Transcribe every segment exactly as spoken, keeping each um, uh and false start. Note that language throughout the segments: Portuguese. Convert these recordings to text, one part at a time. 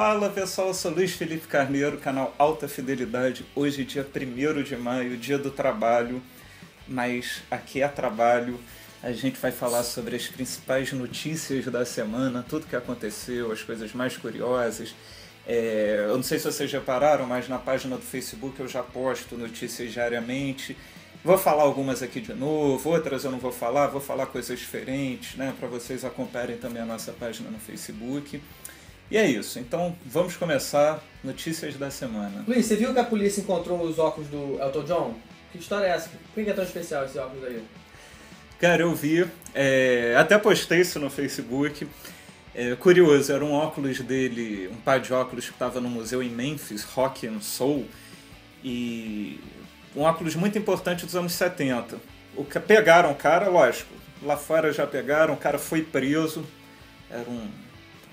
Fala pessoal, eu sou Luiz Felipe Carneiro, canal Alta Fidelidade. Hoje dia primeiro de maio, dia do trabalho, mas aqui é trabalho. A gente vai falar sobre as principais notícias da semana, tudo que aconteceu, as coisas mais curiosas. É, eu não sei se vocês repararam, mas na página do Facebook eu já posto notícias diariamente. Vou falar algumas aqui de novo, outras eu não vou falar, vou falar coisas diferentes, né? Para vocês acompanharem também a nossa página no Facebook. E é isso, então vamos começar notícias da semana. Luiz, você viu que a polícia encontrou os óculos do Elton John? Que história é essa? Por que é tão especial esse óculos aí? Cara, eu vi, é, até postei isso no Facebook, é, curioso, era um óculos dele, um par de óculos que estava no museu em Memphis, Rock and Soul, e um óculos muito importante dos anos setenta. O que pegaram o cara, lógico, lá fora já pegaram, o cara foi preso, era um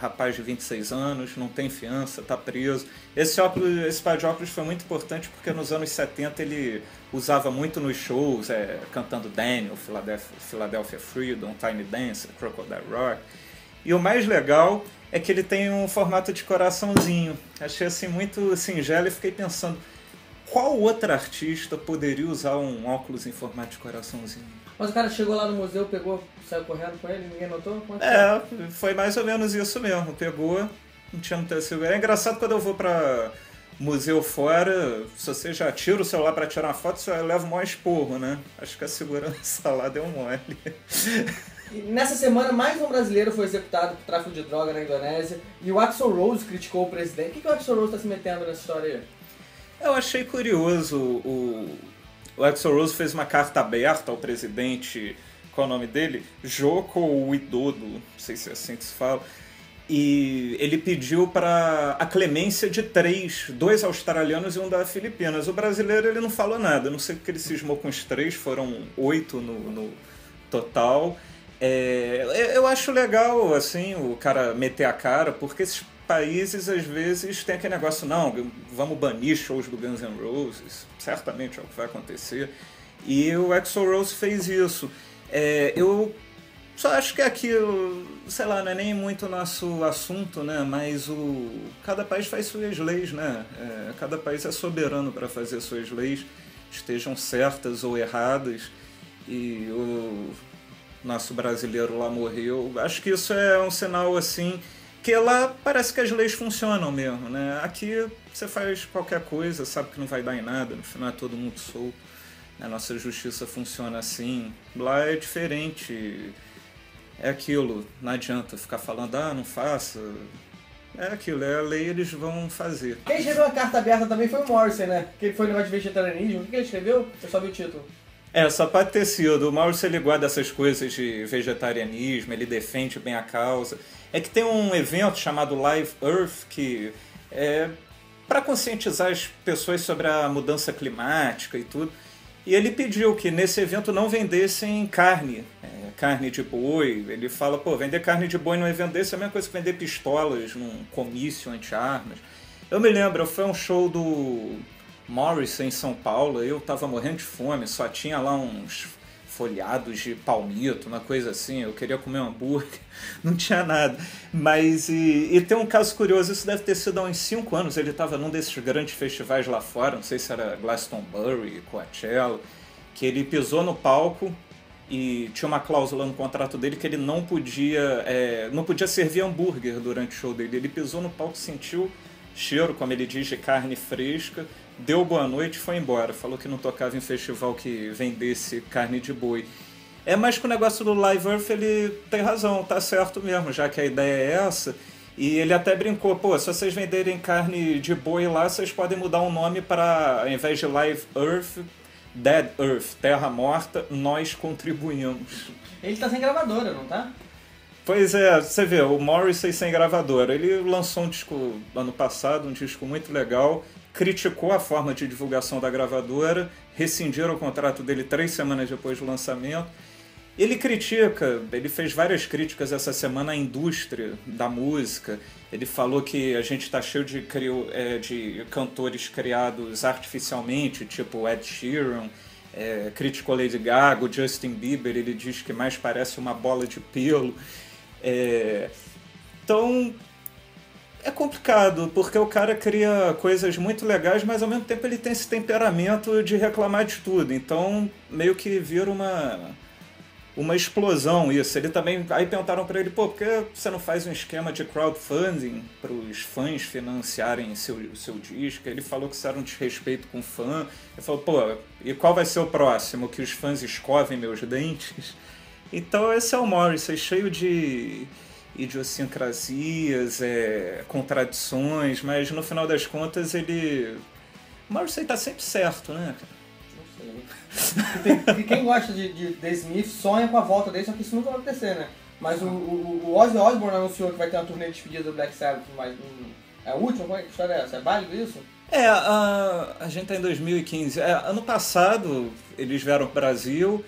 rapaz de vinte e seis anos, não tem fiança, tá preso. Esse óculos, esse par de óculos foi muito importante porque nos anos setenta ele usava muito nos shows, é, cantando Daniel, Philadelphia Freedom, Tiny Dancer, Crocodile Rock. E o mais legal é que ele tem um formato de coraçãozinho. Achei assim muito singelo e fiquei pensando, qual outra artista poderia usar um óculos em formato de coraçãozinho? Mas o cara chegou lá no museu, pegou, saiu correndo com ele, ninguém notou? Quanto é, foi mais ou menos isso mesmo. Pegou, não tinha muita segurança. É engraçado quando eu vou pra museu fora, se você já tira o celular pra tirar uma foto, você leva o maior esporro, né? Acho que a segurança lá deu mole. E nessa semana, mais um brasileiro foi executado por tráfico de droga na Indonésia e o Axl Rose criticou o presidente. O que, que o Axl Rose tá se metendo nessa história aí? Eu achei curioso o... O Axl Rose fez uma carta aberta ao presidente, qual é o nome dele? Joko Widodo, não sei se é assim que se fala. E ele pediu para a clemência de três, dois australianos e um da Filipinas. O brasileiro ele não falou nada, não sei porque ele cismou com os três, foram oito no, no total. É, eu acho legal assim o cara meter a cara, porque esses países, às vezes, tem aquele negócio, não, vamos banir shows do Guns N' Roses, certamente é o que vai acontecer, e o Axl Rose fez isso. É, eu só acho que aqui, sei lá, não é nem muito nosso assunto, né, mas o cada país faz suas leis, né, é, cada país é soberano para fazer suas leis, estejam certas ou erradas, e o nosso brasileiro lá morreu. Acho que isso é um sinal, assim, porque lá parece que as leis funcionam mesmo, né? Aqui você faz qualquer coisa, sabe que não vai dar em nada, no final é todo mundo solto. A nossa justiça funciona assim. Lá é diferente. É aquilo, não adianta ficar falando, ah, não faça. É aquilo, é a lei, eles vão fazer. Quem escreveu uma carta aberta também foi o Morrissey, né? Que ele foi no negócio de vegetarianismo. O que ele escreveu? Eu só vi o título. É, só pode ter sido. O Morrissey, ele guarda essas coisas de vegetarianismo, ele defende bem a causa. É que tem um evento chamado Live Earth que é para conscientizar as pessoas sobre a mudança climática e tudo. E ele pediu que nesse evento não vendessem carne, é, carne de boi. Ele fala, pô, vender carne de boi num evento desse é a mesma coisa que vender pistolas num comício anti-armas. Eu me lembro, foi um show do Morrissey em São Paulo, eu tava morrendo de fome, só tinha lá uns folhados de palmito, uma coisa assim, eu queria comer um hambúrguer, não tinha nada. Mas, e, e tem um caso curioso, isso deve ter sido há uns cinco anos, ele estava num desses grandes festivais lá fora, não sei se era Glastonbury, Coachella, que ele pisou no palco e tinha uma cláusula no contrato dele que ele não podia, é, não podia servir hambúrguer durante o show dele. Ele pisou no palco, sentiu cheiro, como ele diz, de carne fresca, deu boa noite e foi embora. Falou que não tocava em festival que vendesse carne de boi. É, mas que o negócio do Live Earth, ele tem razão, tá certo mesmo, já que a ideia é essa. E ele até brincou, pô, se vocês venderem carne de boi lá, vocês podem mudar o nome para, ao invés de Live Earth, Dead Earth, Terra Morta, nós contribuímos. Ele tá sem gravadora, não tá? Pois é, você vê, o Morrissey sem gravadora. Ele lançou um disco ano passado, um disco muito legal, criticou a forma de divulgação da gravadora, rescindiram o contrato dele três semanas depois do lançamento. Ele critica, ele fez várias críticas essa semana à indústria da música. Ele falou que a gente está cheio de, é, de cantores criados artificialmente, tipo Ed Sheeran, é, criticou Lady Gaga, o Justin Bieber, ele diz que mais parece uma bola de pelo. É, então, É complicado, porque o cara cria coisas muito legais, mas ao mesmo tempo ele tem esse temperamento de reclamar de tudo. Então, meio que vira uma, uma explosão isso. Ele também, aí perguntaram para ele, pô, por que você não faz um esquema de crowdfunding para os fãs financiarem seu, seu disco? Ele falou que isso era um desrespeito com o fã. Ele falou, pô, e qual vai ser o próximo? Que os fãs escovem meus dentes? Então, esse é o Morrissey, cheio de idiosincrasias, é, contradições, mas no final das contas ele... O Morrissey tá sempre certo, né? Não sei. Quem gosta de, de The Smiths sonha com a volta dele, só que isso nunca vai acontecer, né? Mas o, o, o Ozzy Osbourne anunciou que vai ter uma turnê de despedida do Black Sabbath, mas um, é a última? Qual é a história é essa? É válido isso? É, a, a gente tá em dois mil e quinze. É, ano passado eles vieram pro Brasil.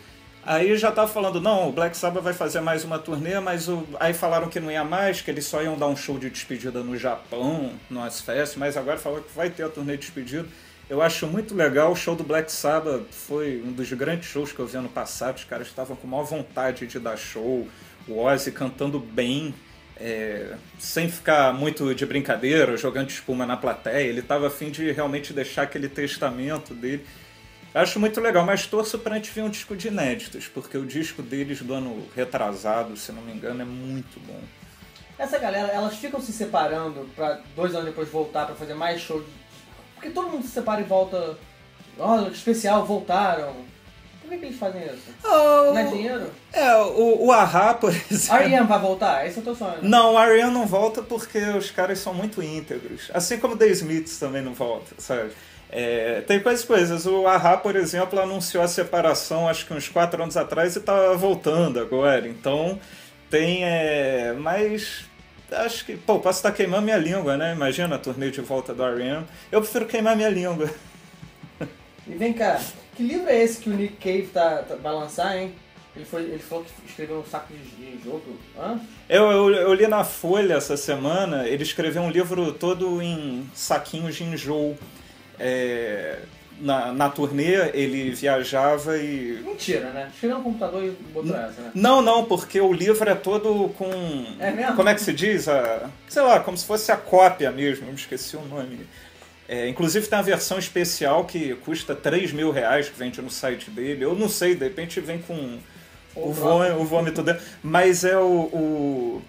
Aí já tava falando, não, o Black Sabbath vai fazer mais uma turnê, mas o... aí falaram que não ia mais, que eles só iam dar um show de despedida no Japão, no Asfest, mas agora falaram que vai ter a turnê de despedida. Eu acho muito legal, o show do Black Sabbath foi um dos grandes shows que eu vi ano passado, os caras estavam com maior vontade de dar show, o Ozzy cantando bem, é... sem ficar muito de brincadeira, jogando espuma na plateia, ele tava a fim de realmente deixar aquele testamento dele. Acho muito legal, mas torço pra gente ver um disco de inéditos, porque o disco deles do ano retrasado, se não me engano, é muito bom. Essa galera, elas ficam se separando pra dois anos depois voltar pra fazer mais shows. Porque todo mundo se separa e volta. Olha, especial, voltaram. Por que, que eles fazem isso? Oh, não é dinheiro? É, o, o A-Ha, por exemplo. A Ariane vai voltar? Esse é o teu sonho. Não, a Ariane não volta porque os caras são muito íntegros. Assim como The Smiths também não volta, sabe? É, tem quais coisas, o A-Ha, por exemplo, anunciou a separação acho que uns quatro anos atrás e tá voltando agora, então tem, é, mas acho que, pô, posso estar queimando minha língua, né, imagina a turnê de volta do R E M, eu prefiro queimar minha língua. E vem cá, que livro é esse que o Nick Cave tá, tá, vai lançar, hein? Ele, foi, ele falou que escreveu um saco de jogo? Hã? Eu, eu, eu li na Folha essa semana, ele escreveu um livro todo em saquinhos de enjoo. É, na, na turnê ele viajava e... Mentira, né? Tirou um computador e botou essa, né? Não, não, porque o livro é todo com... É mesmo? Como é que se diz? A, sei lá, como se fosse a cópia mesmo, eu me esqueci o nome. É, inclusive tem a versão especial que custa três mil reais, que vende no site dele. Eu não sei, de repente vem com o, o vômito dele. Mas é o... o...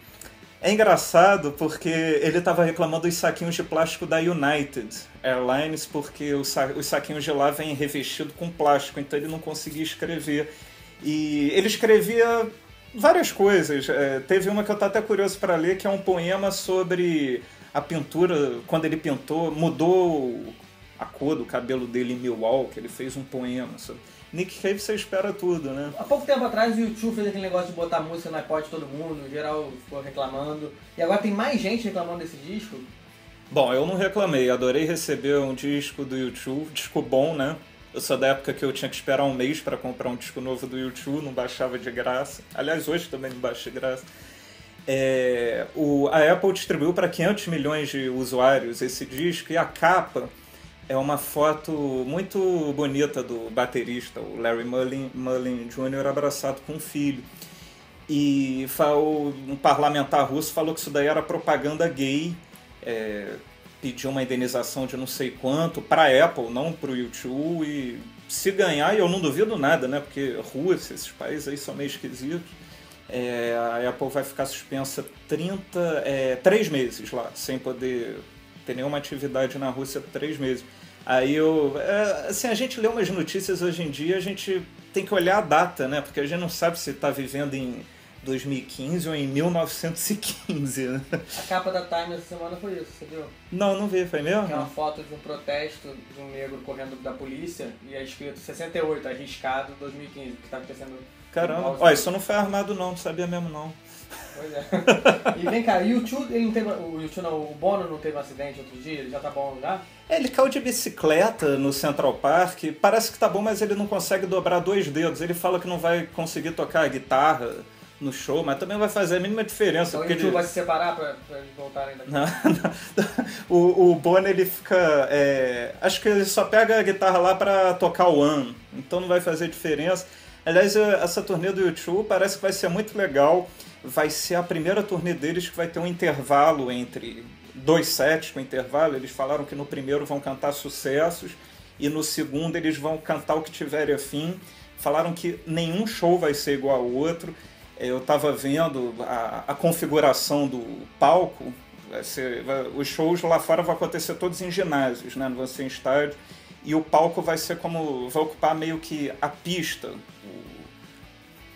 É engraçado porque ele estava reclamando dos saquinhos de plástico da United Airlines, porque os saquinhos de lá vêm revestidos com plástico, então ele não conseguia escrever. E ele escrevia várias coisas. É, teve uma que eu estou até curioso para ler, que é um poema sobre a pintura, quando ele pintou, mudou a cor do cabelo dele em Milwaukee, ele fez um poema sobre... Nick Cave você espera tudo, né? Há pouco tempo atrás o U dois fez aquele negócio de botar música no iPod de todo mundo, o geral ficou reclamando. E agora tem mais gente reclamando desse disco? Bom, eu não reclamei, adorei receber um disco do U dois, disco bom, né? Eu sou da época que eu tinha que esperar um mês pra comprar um disco novo do U dois, não baixava de graça. Aliás, hoje também não baixa de graça. É, o, a Apple distribuiu pra quinhentos milhões de usuários esse disco e a capa... É uma foto muito bonita do baterista, o Larry Mullen, Mullen Júnior abraçado com um filho. E falou, um parlamentar russo falou que isso daí era propaganda gay, é, pediu uma indenização de não sei quanto, para a Apple, não para o U dois. E se ganhar, eu não duvido nada, né? Porque Rússia, esses países aí são meio esquisitos. É, a Apple vai ficar suspensa trinta, é, três meses lá, sem poder... ter nenhuma atividade na Rússia por três meses. Aí eu... É, assim, a gente lê umas notícias hoje em dia, a gente tem que olhar a data, né? Porque a gente não sabe se tá vivendo em dois mil e quinze ou em mil novecentos e quinze, né? A capa da Time essa semana foi isso, você viu? Não, não vi, foi mesmo? É uma foto de um protesto de um negro correndo da polícia e é escrito sessenta e oito, arriscado, dois mil e quinze, que tá acontecendo... Caramba, ó, isso não foi armado não, não sabia mesmo não. Pois é. E vem cá, o U dois, ele não teve, o U dois não, o Bono não teve um acidente outro dia? Ele já tá bom já? É, ele caiu de bicicleta no Central Park, parece que tá bom, mas ele não consegue dobrar dois dedos. Ele fala que não vai conseguir tocar a guitarra no show, mas também vai fazer a mínima diferença. Então, o U dois ele... vai se separar pra, pra eles voltarem daqui? Não, não. O, o Bono, ele fica... É... Acho que ele só pega a guitarra lá pra tocar o One, então não vai fazer diferença. Aliás, essa turnê do U dois parece que vai ser muito legal. Vai ser a primeira turnê deles que vai ter um intervalo entre dois sets com intervalo, eles falaram que no primeiro vão cantar sucessos e no segundo eles vão cantar o que tiver a fim. Falaram que nenhum show vai ser igual ao outro. Eu estava vendo a, a configuração do palco. Vai ser, vai, os shows lá fora vão acontecer todos em ginásios, né? Não vão ser em estádio. E o palco vai ser como... vai ocupar meio que a pista,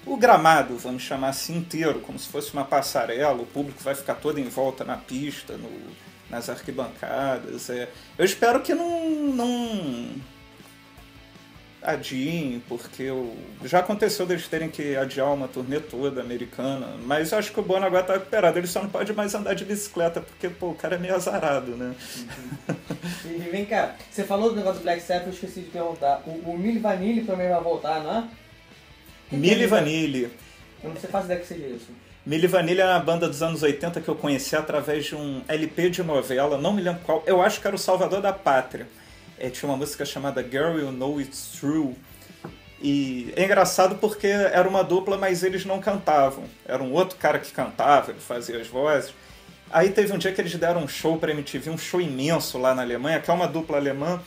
o, o gramado, vamos chamar assim, inteiro, como se fosse uma passarela. O público vai ficar todo em volta na pista, no, nas arquibancadas. É. Eu espero que não... não... adiem, porque eu... já aconteceu deles terem que adiar uma turnê toda americana, mas acho que o Bono agora tá recuperado, ele só não pode mais andar de bicicleta, porque, pô, o cara é meio azarado, né? Uhum. E vem cá, você falou do negócio do Black Sabbath, eu esqueci de perguntar, o, o Milli Vanilli também vai voltar, não é? Milli Vanilli. Eu não sei fazer ideia que seja isso. Milli Vanilli é uma banda dos anos oitenta que eu conheci através de um L P de novela, não me lembro qual, eu acho que era o Salvador da Pátria. É, tinha uma música chamada Girl You Know It's True. E é engraçado porque era uma dupla, mas eles não cantavam. Era um outro cara que cantava, ele fazia as vozes. Aí teve um dia que eles deram um show pra M T V, um show imenso lá na Alemanha, que é uma dupla alemã.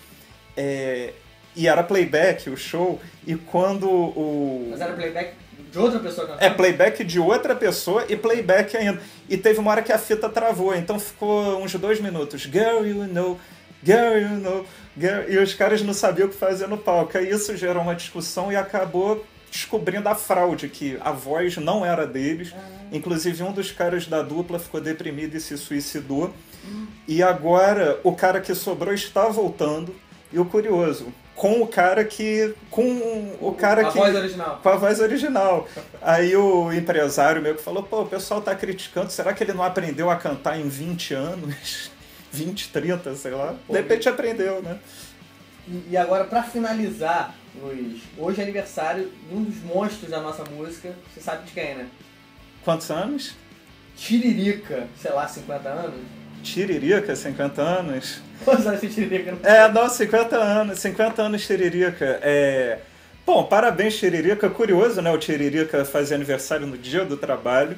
É... E era playback o show. E quando o... Mas era playback de outra pessoa cantando? É, playback de outra pessoa e playback ainda. E teve uma hora que a fita travou, então ficou uns dois minutos. Girl You Know... Girl, you know, girl. E os caras não sabiam o que fazer no palco. Aí isso gerou uma discussão e acabou descobrindo a fraude, que a voz não era deles. Inclusive um dos caras da dupla ficou deprimido e se suicidou. E agora o cara que sobrou está voltando. E o curioso, com o cara que... Com o cara a que... voz original. Com a voz original. Aí o empresário meio que falou, pô, o pessoal tá criticando, será que ele não aprendeu a cantar em vinte anos? vinte, trinta, sei lá. De repente aprendeu, né? E, e agora, pra finalizar, Luiz, hoje é aniversário de um dos monstros da nossa música. Você sabe de quem, né? Quantos anos? Tiririca, sei lá, cinquenta anos? Tiririca, cinquenta anos? Quantos anos tem Tiririca? É, não, cinquenta anos. cinquenta anos Tiririca. É... Bom, parabéns, Tiririca. Curioso, né? O Tiririca fazia aniversário no dia do trabalho.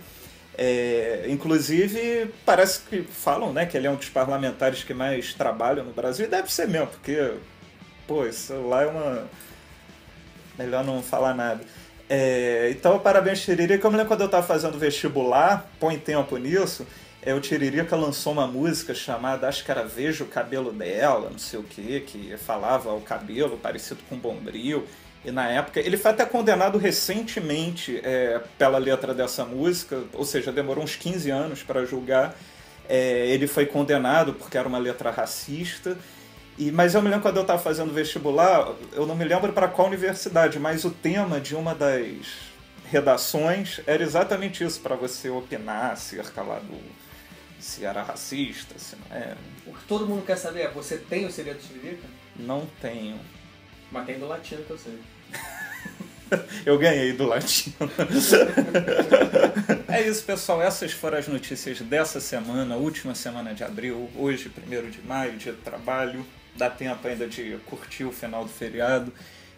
É, inclusive, parece que falam, né, que ele é um dos parlamentares que mais trabalham no Brasil. E deve ser mesmo, porque, pô, isso lá é uma... Melhor não falar nada. É, então, parabéns, Tiririca. Eu me lembro quando eu estava fazendo vestibular, põe tempo nisso, é, o Tiririca lançou uma música chamada, acho que era Vejo o Cabelo Dela, não sei o que, que falava o cabelo parecido com bombril. E na época, ele foi até condenado recentemente é, pela letra dessa música, ou seja, demorou uns quinze anos para julgar. É, ele foi condenado porque era uma letra racista. E, mas eu me lembro quando eu estava fazendo vestibular, eu não me lembro para qual universidade, mas o tema de uma das redações era exatamente isso, para você opinar acerca lá do... se era racista, se não era. O que todo mundo quer saber é, você tem o segredo de Tiririca? Não tenho. Mas tem do latino que eu sei. Eu ganhei do latino. É isso, pessoal. Essas foram as notícias dessa semana, última semana de abril. Hoje, primeiro de maio, dia do trabalho. Dá tempo ainda de curtir o final do feriado.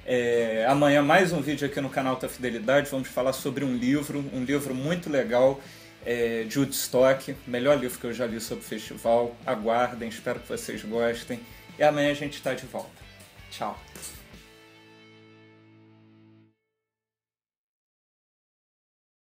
É, amanhã mais um vídeo aqui no canal Alta Fidelidade. Vamos falar sobre um livro, um livro muito legal é, de Woodstock. Melhor livro que eu já li sobre o festival. Aguardem, espero que vocês gostem. E amanhã a gente está de volta. Tchau.